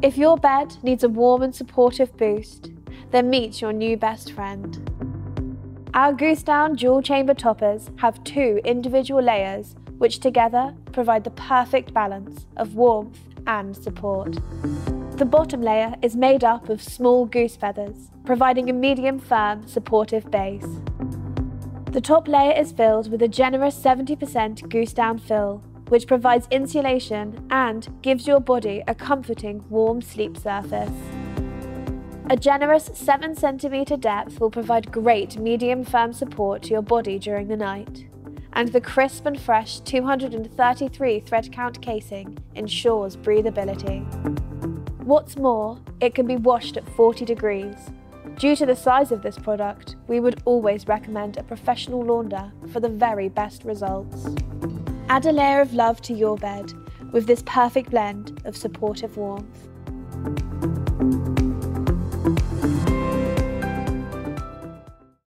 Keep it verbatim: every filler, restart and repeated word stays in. If your bed needs a warm and supportive boost, then meet your new best friend. Our Goosedown dual chamber toppers have two individual layers which together provide the perfect balance of warmth and support. The bottom layer is made up of small goose feathers, providing a medium firm supportive base. The top layer is filled with a generous seventy percent Goosedown fill, which provides insulation and gives your body a comforting warm sleep surface. A generous seven centimetre depth will provide great medium firm support to your body during the night, and the crisp and fresh two hundred thirty-three thread count casing ensures breathability. What's more, it can be washed at forty degrees. Due to the size of this product, we would always recommend a professional launder for the very best results. Add a layer of love to your bed with this perfect blend of supportive warmth.